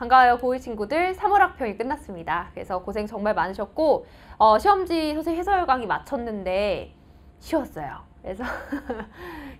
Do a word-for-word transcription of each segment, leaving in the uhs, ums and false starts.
반가워요 고이 친구들 삼월 학평이 끝났습니다. 그래서 고생 정말 많으셨고 어, 시험지 소설 해설 강의 마쳤는데 쉬웠어요. 그래서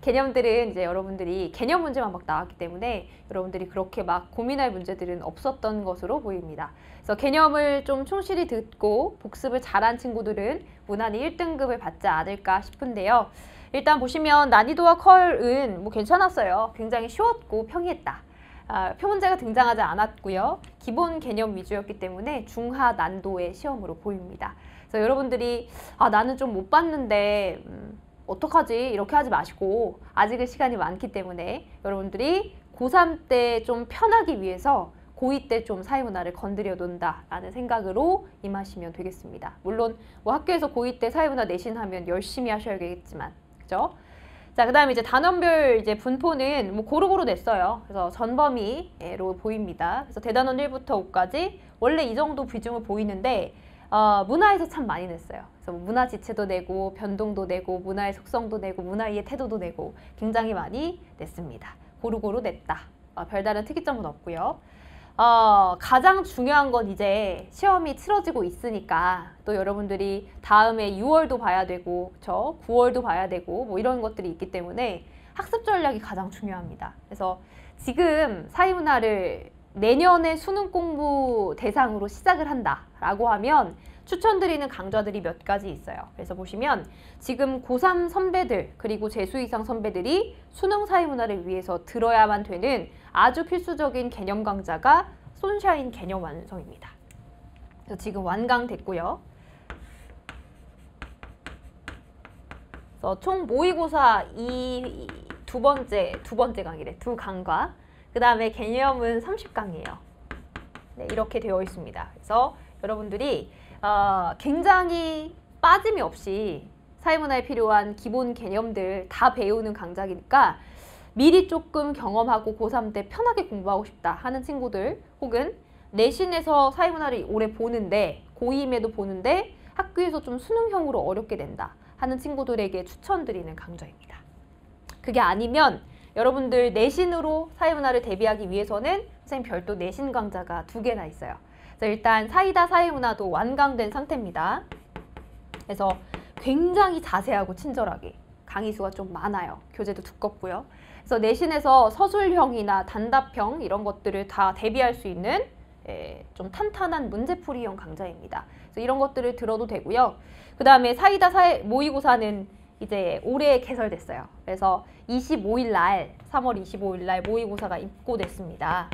개념들은 이제 여러분들이 개념 문제만 막 나왔기 때문에 여러분들이 그렇게 막 고민할 문제들은 없었던 것으로 보입니다. 그래서 개념을 좀 충실히 듣고 복습을 잘한 친구들은 무난히 일 등급을 받지 않을까 싶은데요. 일단 보시면 난이도와 컬은 뭐 괜찮았어요. 굉장히 쉬웠고 평이했다. 아, 표문제가 등장하지 않았고요. 기본 개념 위주였기 때문에 중하 난도의 시험으로 보입니다. 그래서 여러분들이 아 나는 좀 못 봤는데 음, 어떡하지? 이렇게 하지 마시고 아직은 시간이 많기 때문에 여러분들이 고삼 때 좀 편하기 위해서 고이 때 좀 사회문화를 건드려 놓는다라는 생각으로 임하시면 되겠습니다. 물론 뭐 학교에서 고이 때 사회문화 내신하면 열심히 하셔야겠지만 그죠? 자, 그 다음에 이제 단원별 이제 분포는 뭐 고루고루 냈어요. 그래서 전범위로 보입니다. 그래서 대단원 일부터 오까지 원래 이 정도 비중을 보이는데 어, 문화에서 참 많이 냈어요. 그래서 문화 지체도 내고 변동도 내고 문화의 속성도 내고 문화의 태도도 내고 굉장히 많이 냈습니다. 고루고루 냈다. 어, 별다른 특이점은 없고요. 어, 가장 중요한 건 이제 시험이 치러지고 있으니까 또 여러분들이 다음에 유월도 봐야 되고 그쵸? 구월도 봐야 되고 뭐 이런 것들이 있기 때문에 학습 전략이 가장 중요합니다. 그래서 지금 사회문화를 내년에 수능 공부 대상으로 시작을 한다라고 하면 추천드리는 강좌들이 몇 가지 있어요. 그래서 보시면 지금 고삼 선배들 그리고 재수 이상 선배들이 수능 사회문화를 위해서 들어야만 되는 아주 필수적인 개념 강좌가 쏜샤인 개념 완성입니다. 그래서 지금 완강됐고요. 그래서 총 모의고사 이 두 번째 두 번째 강의래 두 강과 그 다음에 개념은 삼십 강이에요. 네, 이렇게 되어 있습니다. 그래서 여러분들이 어, 굉장히 빠짐이 없이 사회문화에 필요한 기본 개념들 다 배우는 강좌이니까 미리 조금 경험하고 고삼 때 편하게 공부하고 싶다 하는 친구들 혹은 내신에서 사회문화를 오래 보는데 고이임에도 보는데 학교에서 좀 수능형으로 어렵게 된다 하는 친구들에게 추천드리는 강좌입니다. 그게 아니면 여러분들 내신으로 사회문화를 대비하기 위해서는 선생님 별도 내신 강좌가 두 개나 있어요. 그래서 일단 사이다 사회문화도 완강된 상태입니다. 그래서 굉장히 자세하고 친절하게 강의 수가 좀 많아요. 교재도 두껍고요. 그래서 내신에서 서술형이나 단답형 이런 것들을 다 대비할 수 있는 예, 좀 탄탄한 문제풀이형 강좌입니다. 그래서 이런 것들을 들어도 되고요. 그 다음에 사이다 사회 모의고사는 이제 올해 개설됐어요. 그래서 이십오일 날, 삼월 이십오일 날 모의고사가 입고됐습니다.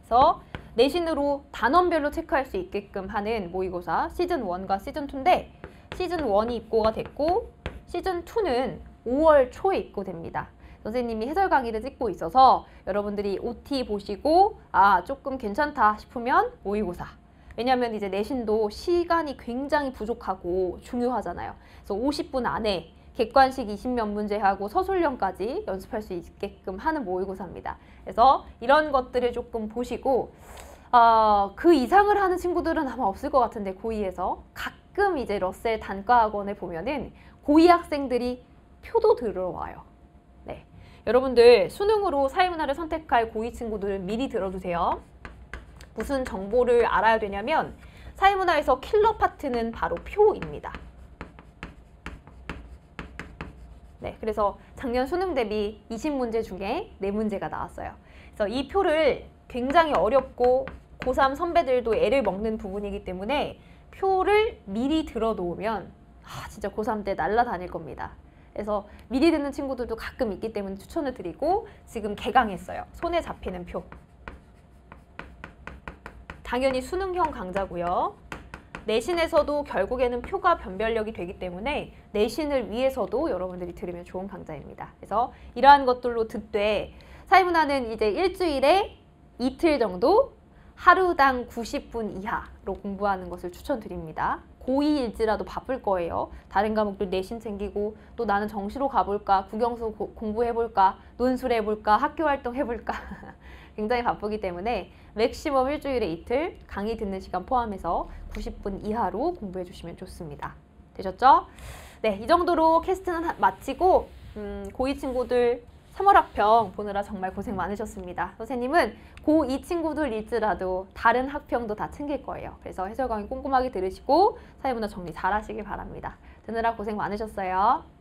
그래서 내신으로 단원별로 체크할 수 있게끔 하는 모의고사 시즌 일과 시즌 이인데 시즌 일이 입고가 됐고 시즌 이는 오월 초에 입고됩니다. 선생님이 해설 강의를 찍고 있어서 여러분들이 오티 보시고 아 조금 괜찮다 싶으면 모의고사 왜냐하면 이제 내신도 시간이 굉장히 부족하고 중요하잖아요. 그래서 오십 분 안에 객관식 이십몇 문제하고 서술형까지 연습할 수 있게끔 하는 모의고사입니다. 그래서 이런 것들을 조금 보시고 어, 그 이상을 하는 친구들은 아마 없을 것 같은데 고이에서 가끔 이제 러셀 단과학원에 보면은 고이 학생들이 표도 들어와요. 네, 여러분들 수능으로 사회문화를 선택할 고이 친구들은 미리 들어주세요. 무슨 정보를 알아야 되냐면 사회문화에서 킬러 파트는 바로 표입니다. 네, 그래서 작년 수능 대비 이십 문제 중에 네 문제가 나왔어요. 그래서 이 표를 굉장히 어렵고 고삼 선배들도 애를 먹는 부분이기 때문에 표를 미리 들어놓으면 아, 진짜 고삼 때 날라다닐 겁니다. 그래서 미리 듣는 친구들도 가끔 있기 때문에 추천을 드리고 지금 개강했어요. 손에 잡히는 표. 당연히 수능형 강좌고요. 내신에서도 결국에는 표가 변별력이 되기 때문에 내신을 위해서도 여러분들이 들으면 좋은 강좌입니다. 그래서 이러한 것들로 듣되 사회문화는 이제 일주일에 이틀 정도 하루당 구십 분 이하로 공부하는 것을 추천드립니다. 고이일지라도 바쁠 거예요. 다른 과목들 내신 챙기고 또 나는 정시로 가볼까, 국영수 고, 공부해볼까, 논술해볼까, 학교활동 해볼까 굉장히 바쁘기 때문에 맥시멈 일주일에 이틀 강의 듣는 시간 포함해서 구십 분 이하로 공부해 주시면 좋습니다. 되셨죠? 네, 이 정도로 캐스트는 마치고 음, 고이 친구들 삼월 학평 보느라 정말 고생 많으셨습니다. 선생님은 고이 친구들일지라도 다른 학평도 다 챙길 거예요. 그래서 해설 강의 꼼꼼하게 들으시고 사회문화 정리 잘 하시길 바랍니다. 듣느라 고생 많으셨어요.